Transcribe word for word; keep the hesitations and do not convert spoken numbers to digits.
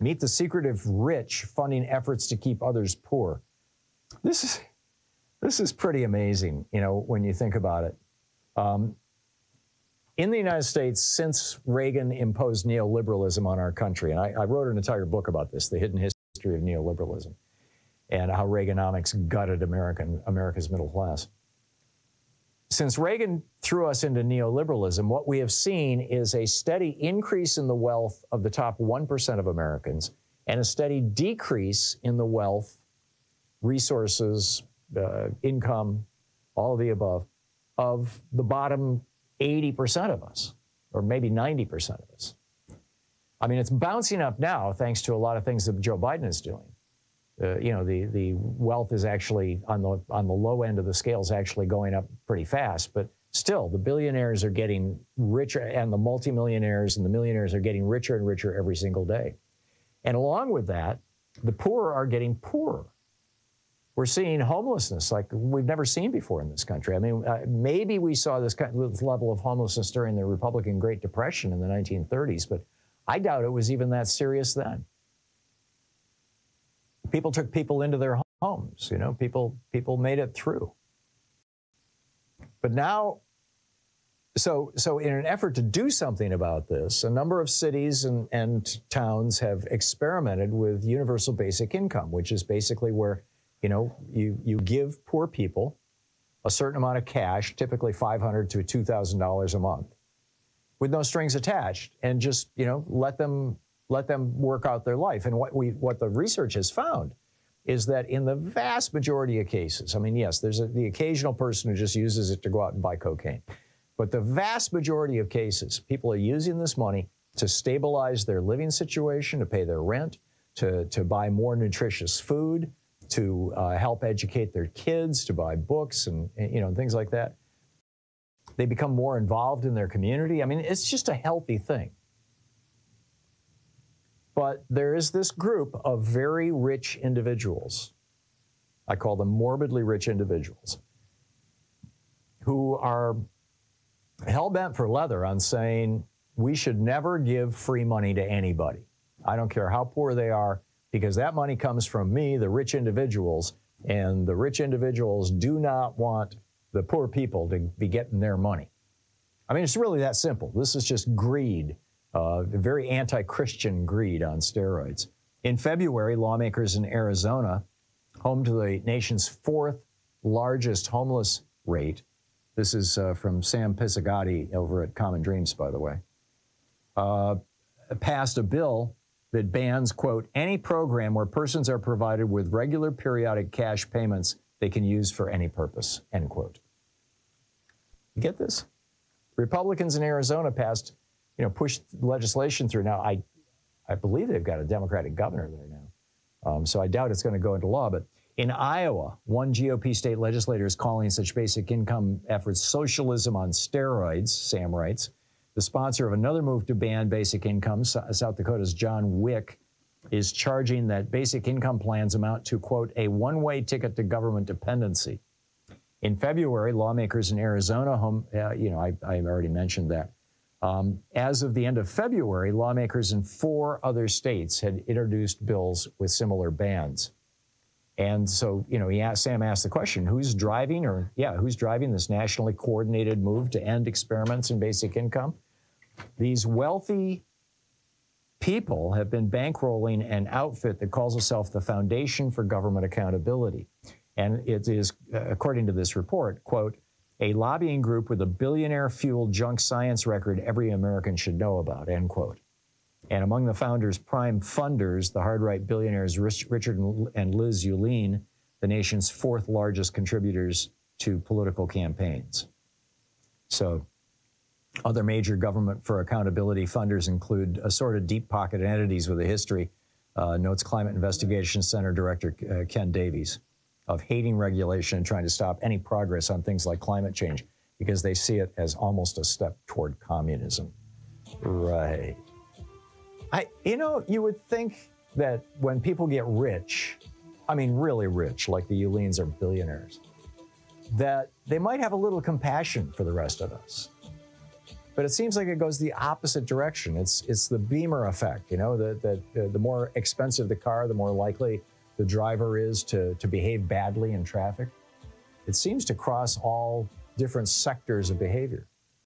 Meet the secretive rich funding efforts to keep others poor. This is, this is pretty amazing, you know, when you think about it. Um, in the United States, since Reagan imposed neoliberalism on our country, and I, I wrote an entire book about this, The Hidden History of Neoliberalism, and how Reaganomics gutted American, America's middle class. Since Reagan threw us into neoliberalism, what we have seen is a steady increase in the wealth of the top one percent of Americans and a steady decrease in the wealth, resources, uh, income, all of the above, of the bottom eighty percent of us, or maybe ninety percent of us. I mean, it's bouncing up now thanks to a lot of things that Joe Biden is doing. Uh, you know, the, the wealth is actually on the, on the low end of the scale is actually going up pretty fast, but still the billionaires are getting richer and the multimillionaires and the millionaires are getting richer and richer every single day. And along with that, the poor are getting poorer. We're seeing homelessness like we've never seen before in this country. I mean, uh, maybe we saw this kind of level of homelessness during the Republican Great Depression in the nineteen thirties, but I doubt it was even that serious then. People took people into their homes, you know, people, people made it through. But now, so, so in an effort to do something about this, a number of cities and, and towns have experimented with universal basic income, which is basically where, you know, you, you give poor people a certain amount of cash, typically five hundred to two thousand dollars a month, with no strings attached, and just, you know, let them let them work out their life. And what we, what the research has found is that in the vast majority of cases, I mean, yes, there's a, the occasional person who just uses it to go out and buy cocaine, but the vast majority of cases, people are using this money to stabilize their living situation, to pay their rent, to, to buy more nutritious food, to uh, help educate their kids, to buy books and, you know, things like that. They become more involved in their community. I mean, it's just a healthy thing. But there is this group of very rich individuals, I call them morbidly rich individuals, who are hell-bent for leather on saying, we should never give free money to anybody. I don't care how poor they are, because that money comes from me, the rich individuals, and the rich individuals do not want the poor people to be getting their money. I mean, it's really that simple. This is just greed. Uh, very anti-Christian greed on steroids. In February, lawmakers in Arizona, home to the nation's fourth largest homeless rate, this is uh, from Sam Pisegadi over at Common Dreams, by the way, uh, passed a bill that bans, quote, any program where persons are provided with regular periodic cash payments they can use for any purpose, end quote. You get this? Republicans in Arizona passed, you know, pushed legislation through. Now, I, I believe they've got a Democratic governor there now, um, so I doubt it's going to go into law. But in Iowa, one G O P state legislator is calling such basic income efforts socialism on steroids, Sam writes. The sponsor of another move to ban basic income, South Dakota's John Wick, is charging that basic income plans amount to, quote, a one-way ticket to government dependency. In February, lawmakers in Arizona, home, uh, you know, I, I already mentioned that. Um, as of the end of February, lawmakers in four other states had introduced bills with similar bans. And so, you know, he asked, Sam asked the question, who's driving or, yeah, who's driving this nationally coordinated move to end experiments in basic income? These wealthy people have been bankrolling an outfit that calls itself the Foundation for Government Accountability. And it is, according to this report, quote, a lobbying group with a billionaire-fueled junk science record every American should know about, end quote. And among the founders' prime funders, the hard-right billionaires Richard and Liz Uihlein, the nation's fourth largest contributors to political campaigns. So other major government for accountability funders include assorted deep-pocketed entities with a history, uh, notes Climate Investigation Center Director uh, Ken Davies, of hating regulation and trying to stop any progress on things like climate change because they see it as almost a step toward communism. Right. I, you know, you would think that when people get rich, I mean really rich, like the Uihleins are billionaires, that they might have a little compassion for the rest of us. But it seems like it goes the opposite direction. It's it's the Beamer effect, you know, that the, the more expensive the car, the more likely the driver is to, to behave badly in traffic. It seems to cross all different sectors of behavior.